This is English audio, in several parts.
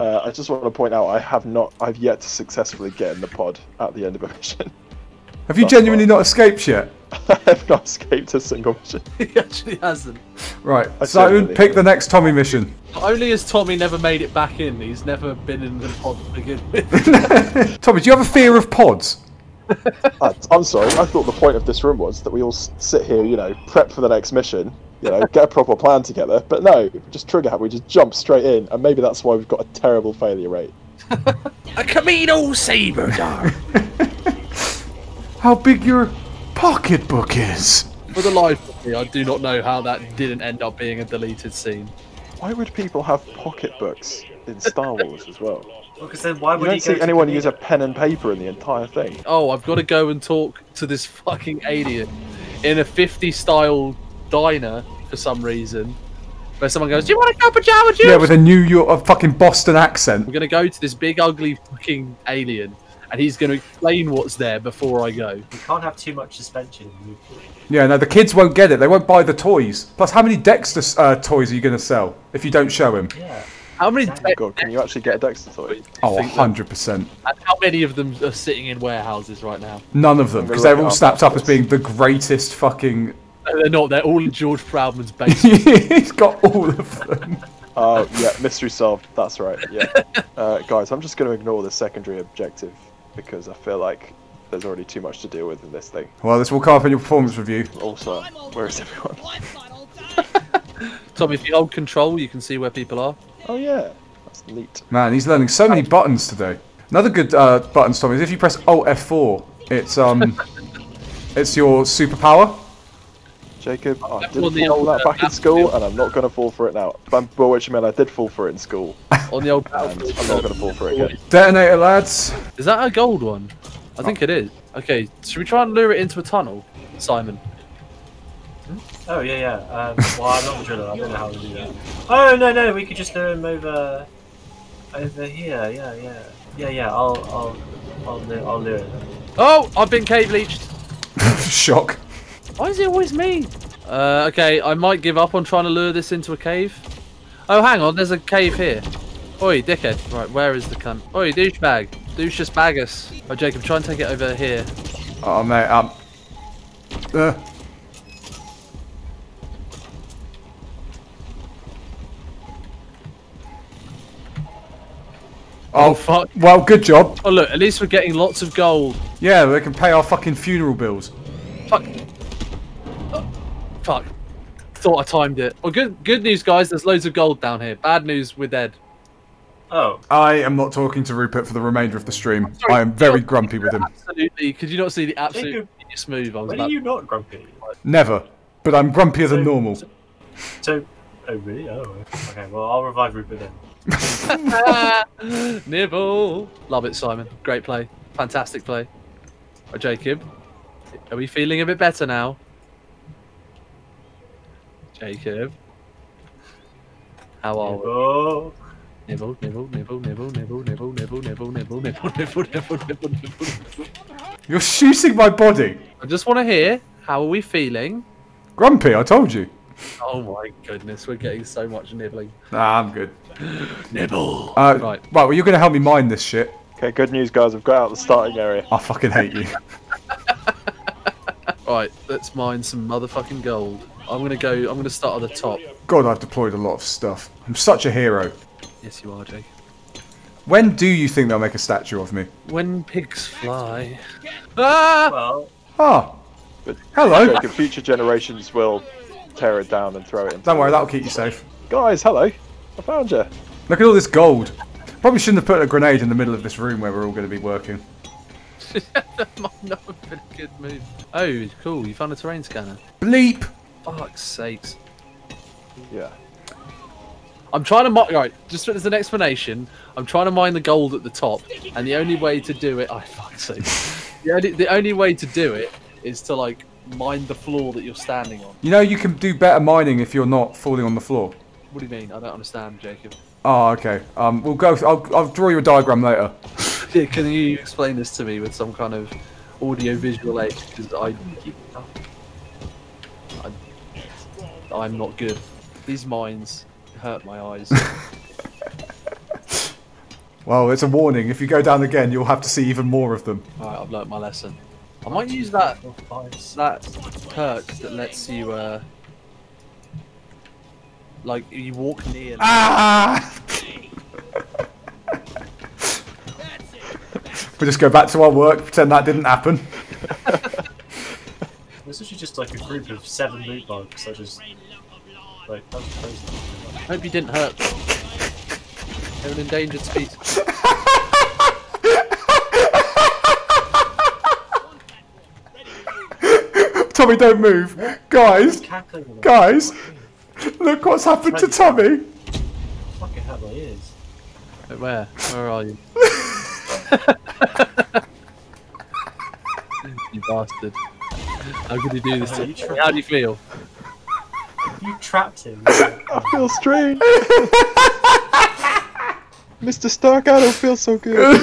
I just want to point out I've yet to successfully get in the pod at the end of a mission. Have you genuinely not escaped yet? I have not escaped a single mission. He actually hasn't. Right, so who'd pick the next Tommy mission? Not only has Tommy never made it back in, he's never been in the pod to begin with. Tommy, do you have a fear of pods? I'm sorry, I thought the point of this room was that we all sit here, you know, prep for the next mission, you know, get a proper plan together, but no, just trigger happy, we just jump straight in, and maybe that's why we've got a terrible failure rate. A Camino Saber! How big your pocketbook is! For the life of me, I do not know how that didn't end up being a deleted scene. Why would people have pocketbooks in Star Wars as well? Because then why would you see anyone use a pen and paper in the entire thing? Oh, I've got to go and talk to this fucking alien in a 50s-style diner for some reason, where someone goes, "Do you want a cup of Jamba Juice?" Yeah, with a New York, a fucking Boston accent. I'm gonna go to this big, ugly fucking alien, and he's gonna explain what's there before I go. You can't have too much suspension. Yeah, no, the kids won't get it. They won't buy the toys. Plus, how many Dexter toys are you gonna sell if you don't show him? Yeah. How many? Oh God, can you actually get a Dexter toy? Oh, 100%. And how many of them are sitting in warehouses right now? None of them, because they're all snapped up as being the greatest fucking. No, they're not. They're all in George Proudman's basement. He's got all of them. Oh yeah, mystery solved. That's right. Yeah, guys, I'm just going to ignore the secondary objective because I feel like there's already too much to deal with in this thing. Well, this will come up in your performance review. Also, where is everyone? Tommy, if you hold control, you can see where people are. Oh yeah, that's neat. Man, he's learning so many buttons today. Another good buttons, Tommy, is if you press Alt F4, it's it's your superpower. Jacob, I didn't fall that back in school, and I'm not going to fall for it now. But which meant I did fall for it in school. On the old battlefield, I'm not going to fall for it again. Detonator, lads. Is that a gold one? I think it is. Okay, should we try and lure it into a tunnel, Simon? Oh, yeah, yeah. Well, I'm not a driller, I don't know how to do that. Oh, no, no, we could just lure him over here, yeah, yeah. Yeah, yeah, I'll lure him. Oh, I've been cave leached. Shock. Why is it always me? Okay, I might give up on trying to lure this into a cave. Oh, hang on, there's a cave here. Oi, dickhead. Right, where is the cunt? Oi, douchebag. Douches baggus. Oh, Jacob, try and take it over here. Oh, mate, Oh, fuck. Well, good job. Oh, look, at least we're getting lots of gold. Yeah, we can pay our fucking funeral bills. Fuck. Oh, fuck. Thought I timed it. Well, good news, guys. There's loads of gold down here. Bad news, we're dead. Oh. I am not talking to Rupert for the remainder of the stream. Sorry, I am very grumpy with him. Absolutely. Could you not see the absolute biggest move I was about? Are you not grumpy? Never. But I'm grumpier than normal. Oh, really? Oh. Okay, well, I'll revive Rupert then. Nibble. Love it, Simon. Great play. Fantastic play. Oh, Jacob, are we feeling a bit better now? Jacob, how are we? Nibble, nibble, nibble, nibble, nibble, nibble, nibble, nibble, nibble, nibble, nibble, nibble, nibble, nibble. You're shooting my body. I just want to hear, how are we feeling? Grumpy, I told you. Oh my goodness, we're getting so much nibbling. Nah, I'm good. Nibble! Right, well, you're going to help me mine this shit. Okay, good news, guys, I've got out the starting area. I fucking hate you. Right, let's mine some motherfucking gold. I'm going to start at the top. God, I've deployed a lot of stuff. I'm such a hero. Yes, you are, Jake. When do you think they'll make a statue of me? When pigs fly. Ah! Well. Ah! But hello! Jake, future generations will tear it down and throw it in. Don't worry, that'll keep you safe. Guys, hello. I found you. Look at all this gold. Probably shouldn't have put a grenade in the middle of this room where we're all going to be working. That might not have been a good move. Oh, cool. You found a terrain scanner. Bleep! Fuck's sakes. Yeah. I'm trying to mine... Right, just as an explanation, I'm trying to mine the gold at the top, and the only way to do it... Oh, fuck's sake. The only way to do it is to, like, mine the floor that you're standing on. You know you can do better mining if you're not falling on the floor. What do you mean? I don't understand, Jacob. Oh, okay. We'll go. I'll draw you a diagram later. Yeah, can you explain this to me with some kind of audio-visual aid? Because I'm not good. These mines hurt my eyes. Well, it's a warning. If you go down again, you'll have to see even more of them. Alright, I've learnt my lesson. I might use that perk that lets you, like, you walk near... Ah! We'll just go back to our work, pretend that didn't happen. This is just like a group of 7 loot bugs, I just... Like, that was crazy. I hope you didn't hurt them. They're an endangered species. Tommy, don't move. Guys, guys, look what's happened to Tommy. Fucking hell, my ears. Where? Where are you? You bastard. How could you do this to me? How do you feel? You trapped him. I feel strange. Mr. Stark, I don't feel so good.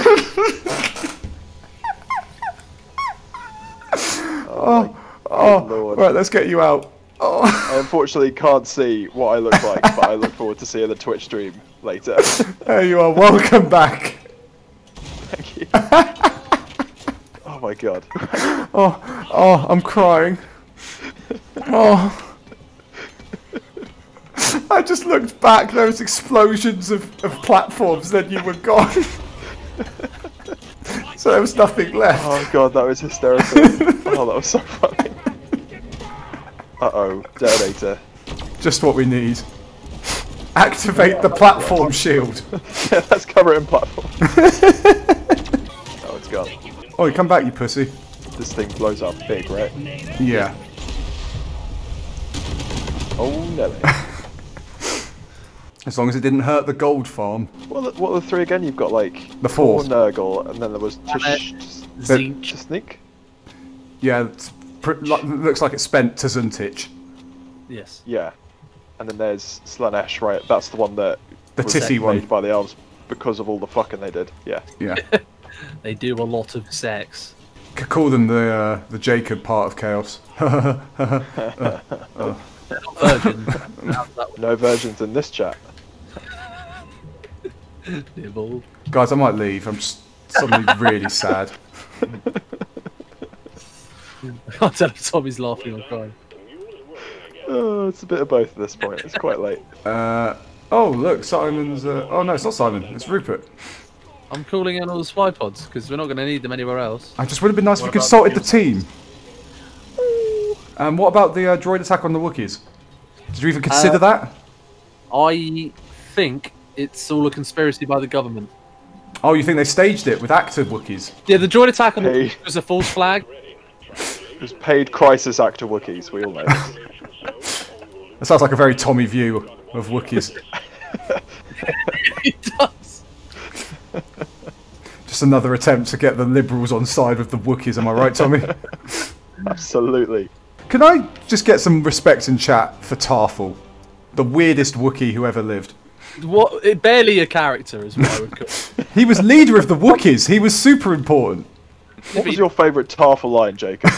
Oh, right, let's get you out. Oh. I unfortunately can't see what I look like, but I look forward to seeing the Twitch stream later. There you are, welcome back. Thank you. Oh my god. Oh, I'm crying. Oh. I just looked back, there was explosions of platforms, then you were gone. So there was nothing left. Oh god, that was hysterical. Oh, that was so funny. Uh-oh, detonator. Just what we need. Activate the platform shield. Yeah, let's cover it in platform. Oh, it's gone. Oh, you come back, you pussy. This thing blows up big, right? Yeah. Oh, no. As long as it didn't hurt the gold farm. What are the three again? You've got like... The fourth. Nurgle, and then there was... Tznik? Yeah, looks like it spent Tzintich. Yes. Yeah. And then there's Slanesh, right? That's the one that... The titty one. By the elves because of all the fucking they did. Yeah. Yeah. They do a lot of sex. Could call them the JACOB part of Chaos. No virgins in this chat. Guys, I might leave. I'm just suddenly really sad. I can't tell if Tommy's laughing or crying. Oh, it's a bit of both at this point. It's quite late. Oh, look, Simon's... oh, no, it's not Simon. It's Rupert. I'm calling in all the spy pods, because we're not going to need them anywhere else. I just would have been nice if we consulted the team. What about the droid attack on the Wookiees? Did you even consider that? I think it's all a conspiracy by the government. Oh, you think they staged it with active Wookiees? Yeah, the droid attack on the Wookiees was a false flag. It was paid crisis actor Wookiees, we all know. That sounds like a very Tommy view of Wookiees. It does. Just another attempt to get the Liberals on side with the Wookiees, am I right, Tommy? Absolutely. Can I just get some respect in chat for Tarfful, the weirdest Wookiee who ever lived? What? Barely a character is what I would call it. He was leader of the Wookiees. He was super important. What was your favourite Tarfful line, Jacob?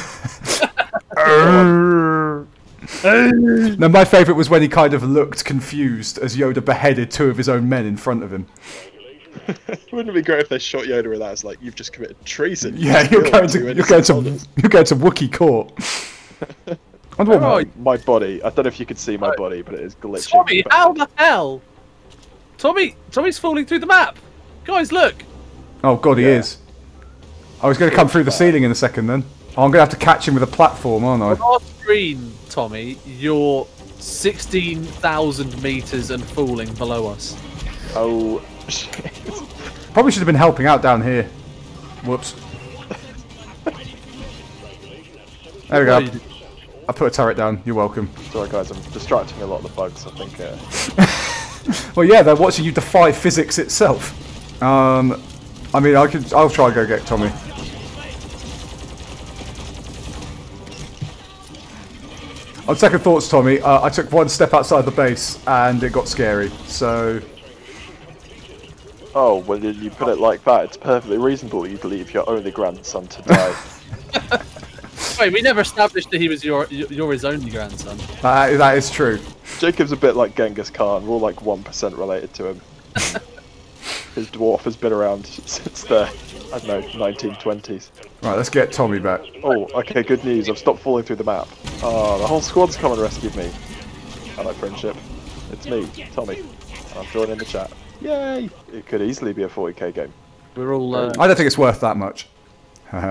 No, my favourite was when he kind of looked confused as Yoda beheaded 2 of his own men in front of him. Wouldn't it be great if they shot Yoda with that? It's like, you've just committed treason. Yeah, you're going to Wookiee court. I wonder what my body. I don't know if you could see my body, but it is glitching. Tommy, how the hell? Tommy's falling through the map. Guys, look. Oh god, he is. I was going to come through the ceiling in a second. Then I'm going to have to catch him with a platform, aren't I? On our screen, Tommy, you're 16,000 meters and falling below us. Oh shit! Probably should have been helping out down here. Whoops. There we go. I put a turret down. You're welcome. Sorry guys, I'm distracting a lot of the bugs, I think. Well, yeah, they're watching you defy physics itself. I mean, I'll try and go get Tommy. On second thoughts, Tommy, I took one step outside the base and it got scary. So. Oh, well, you put it like that. It's perfectly reasonable you'd leave your only grandson to die. Wait, we never established that he was your his only grandson. That is true. Jacob's a bit like Genghis Khan. We're all like 1% related to him. His dwarf has been around since the, I don't know, 1920s. Right, let's get Tommy back. Oh, okay, good news. I've stopped falling through the map. Oh, the whole squad's come and rescued me. Hello, friendship. It's me, Tommy. And I'm joining the chat. Yay! It could easily be a 40k game. We're all. I don't think it's worth that much. Like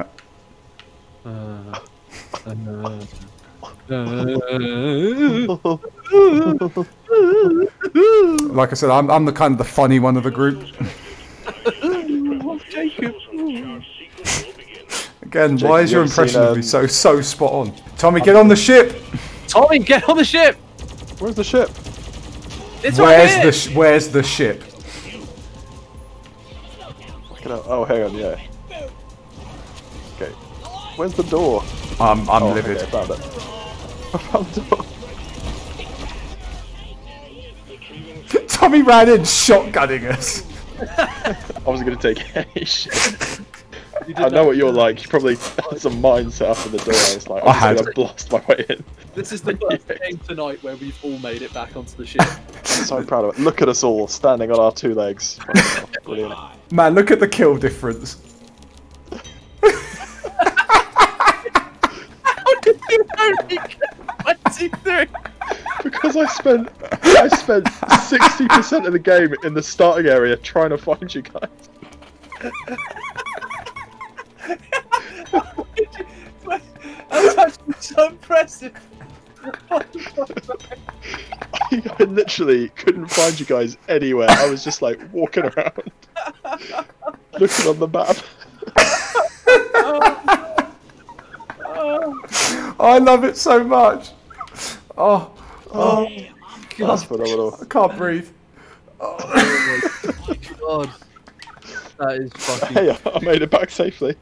I said, I'm the kind of the funny one of the group. Again, Jacob, why is your impression of me so spot on? Tommy, get on the ship! Tommy, get on the ship! Where's the ship? It's where's the ship? Oh, hang on, yeah. Okay. Where's the door? I'm livid. Okay, I found it. I found the door. Tommy ran in shotgunning us. I wasn't going to take any shit. I know what you're like. You probably had some mine set up in the door. It's like, I had to blast my way in. This is the first game tonight where we've all made it back onto the ship. I'm so proud of it. Look at us all standing on our two legs. Oh, brilliant. Man, look at the kill difference. How did you only get 23? Because I spent 60% of the game in the starting area trying to find you guys. That's actually so impressive. I literally couldn't find you guys anywhere. I was just like walking around, looking on the map. I love it so much. Oh, God. That's phenomenal. I can't breathe. Oh my God. That is fucking... Hey, I made it back safely.